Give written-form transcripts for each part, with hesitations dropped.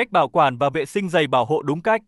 Cách bảo quản và vệ sinh giày bảo hộ đúng cách.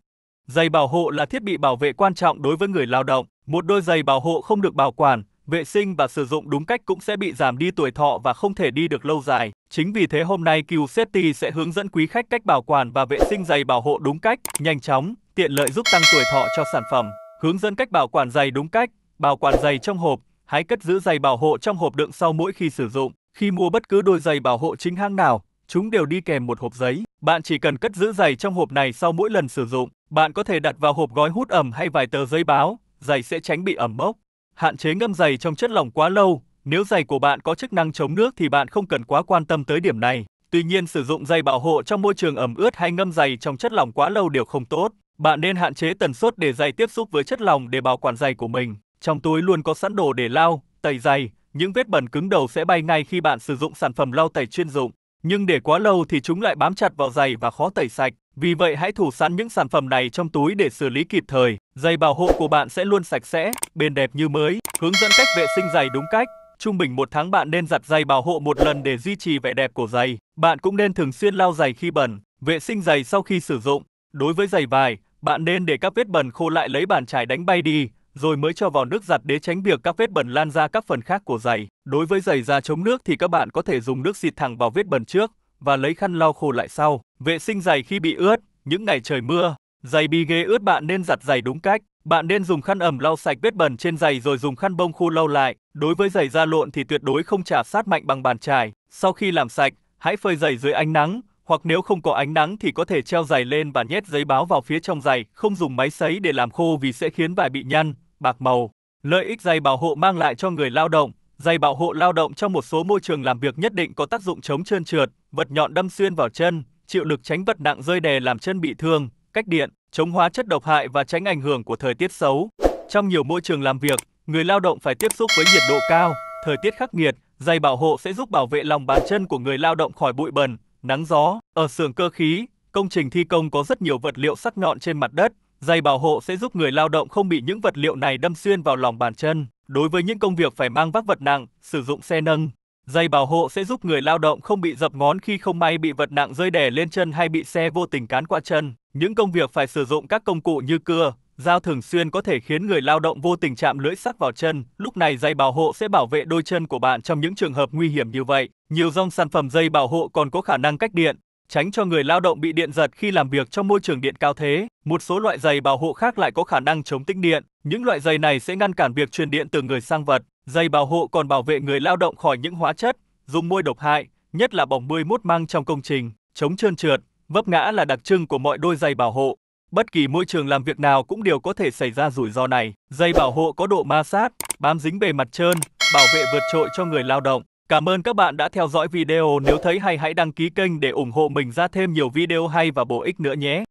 Giày bảo hộ là thiết bị bảo vệ quan trọng đối với người lao động. Một đôi giày bảo hộ không được bảo quản, vệ sinh và sử dụng đúng cách cũng sẽ bị giảm đi tuổi thọ và không thể đi được lâu dài. Chính vì thế hôm nay QH Safety sẽ hướng dẫn quý khách cách bảo quản và vệ sinh giày bảo hộ đúng cách, nhanh chóng, tiện lợi giúp tăng tuổi thọ cho sản phẩm. Hướng dẫn cách bảo quản giày đúng cách. Bảo quản giày trong hộp, hãy cất giữ giày bảo hộ trong hộp đựng sau mỗi khi sử dụng. Khi mua bất cứ đôi giày bảo hộ chính hãng nào, chúng đều đi kèm một hộp giấy. Bạn chỉ cần cất giữ giày trong hộp này sau mỗi lần sử dụng. Bạn có thể đặt vào hộp gói hút ẩm hay vài tờ giấy báo, giày sẽ tránh bị ẩm mốc. Hạn chế ngâm giày trong chất lỏng quá lâu. Nếu giày của bạn có chức năng chống nước thì bạn không cần quá quan tâm tới điểm này. Tuy nhiên, sử dụng giày bảo hộ trong môi trường ẩm ướt hay ngâm giày trong chất lỏng quá lâu đều không tốt. Bạn nên hạn chế tần suất để giày tiếp xúc với chất lỏng để bảo quản giày của mình. Trong túi luôn có sẵn đồ để lau, tẩy giày. Những vết bẩn cứng đầu sẽ bay ngay khi bạn sử dụng sản phẩm lau tẩy chuyên dụng. Nhưng để quá lâu thì chúng lại bám chặt vào giày và khó tẩy sạch. Vì vậy hãy thủ sẵn những sản phẩm này trong túi để xử lý kịp thời. Giày bảo hộ của bạn sẽ luôn sạch sẽ, bền đẹp như mới. Hướng dẫn cách vệ sinh giày đúng cách. Trung bình 1 tháng bạn nên giặt giày bảo hộ 1 lần để duy trì vẻ đẹp của giày. Bạn cũng nên thường xuyên lau giày khi bẩn. Vệ sinh giày sau khi sử dụng. Đối với giày vải, bạn nên để các vết bẩn khô lại, lấy bàn chải đánh bay đi, rồi mới cho vào nước giặt để tránh việc các vết bẩn lan ra các phần khác của giày. Đối với giày da chống nước thì các bạn có thể dùng nước xịt thẳng vào vết bẩn trước và lấy khăn lau khô lại sau. Vệ sinh giày khi bị ướt, những ngày trời mưa, giày bị ghê ướt bạn nên giặt giày đúng cách. Bạn nên dùng khăn ẩm lau sạch vết bẩn trên giày rồi dùng khăn bông khô lau lại. Đối với giày da lộn thì tuyệt đối không chà sát mạnh bằng bàn chải. Sau khi làm sạch, hãy phơi giày dưới ánh nắng, hoặc nếu không có ánh nắng thì có thể treo giày lên và nhét giấy báo vào phía trong giày. Không dùng máy sấy để làm khô vì sẽ khiến vải bị nhăn, bạc màu. Lợi ích giày bảo hộ mang lại cho người lao động. Giày bảo hộ lao động trong một số môi trường làm việc nhất định có tác dụng chống trơn trượt, vật nhọn đâm xuyên vào chân, chịu lực tránh vật nặng rơi đè làm chân bị thương, cách điện, chống hóa chất độc hại và tránh ảnh hưởng của thời tiết xấu. Trong nhiều môi trường làm việc, người lao động phải tiếp xúc với nhiệt độ cao, thời tiết khắc nghiệt, giày bảo hộ sẽ giúp bảo vệ lòng bàn chân của người lao động khỏi bụi bẩn, nắng gió. Ở xưởng cơ khí, công trình thi công có rất nhiều vật liệu sắc nhọn trên mặt đất. Giày bảo hộ sẽ giúp người lao động không bị những vật liệu này đâm xuyên vào lòng bàn chân. Đối với những công việc phải mang vác vật nặng, sử dụng xe nâng, giày bảo hộ sẽ giúp người lao động không bị dập ngón khi không may bị vật nặng rơi đè lên chân hay bị xe vô tình cán qua chân. Những công việc phải sử dụng các công cụ như cưa, dao thường xuyên có thể khiến người lao động vô tình chạm lưỡi sắc vào chân. Lúc này giày bảo hộ sẽ bảo vệ đôi chân của bạn trong những trường hợp nguy hiểm như vậy. Nhiều dòng sản phẩm giày bảo hộ còn có khả năng cách điện, tránh cho người lao động bị điện giật khi làm việc trong môi trường điện cao thế. Một số loại giày bảo hộ khác lại có khả năng chống tĩnh điện. Những loại giày này sẽ ngăn cản việc truyền điện từ người sang vật. Giày bảo hộ còn bảo vệ người lao động khỏi những hóa chất, dung môi độc hại, nhất là bỏng muối mút măng trong công trình. Chống trơn trượt, vấp ngã là đặc trưng của mọi đôi giày bảo hộ. Bất kỳ môi trường làm việc nào cũng đều có thể xảy ra rủi ro này. Giày bảo hộ có độ ma sát, bám dính bề mặt trơn, bảo vệ vượt trội cho người lao động. Cảm ơn các bạn đã theo dõi video. Nếu thấy hay hãy đăng ký kênh để ủng hộ mình ra thêm nhiều video hay và bổ ích nữa nhé.